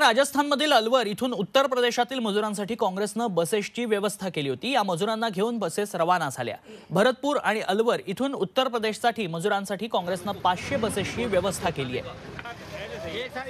राजस्थानमधील अलवर इथून उत्तर प्रदेशातील मजुरांसाठी काँग्रेसने बसेसची व्यवस्था केली होती। या मजुरांना घेऊन बसेस रवाना झाल्या। भरतपूर आणि अलवर इथून उत्तर प्रदेशसाठी मजुरांसाठी काँग्रेसने 500 बसेसची व्यवस्था केली आहे।